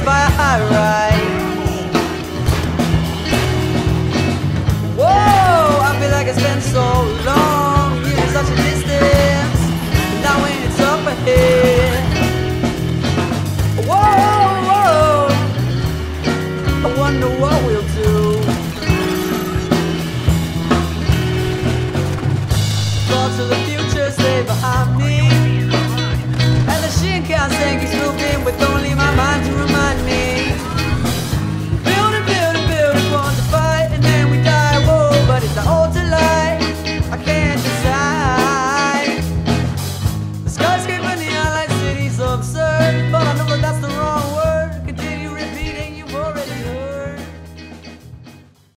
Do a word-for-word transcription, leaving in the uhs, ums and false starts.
is my high ride. Whoa, I feel like it's been so long, giving such a distance. Now when it's up ahead.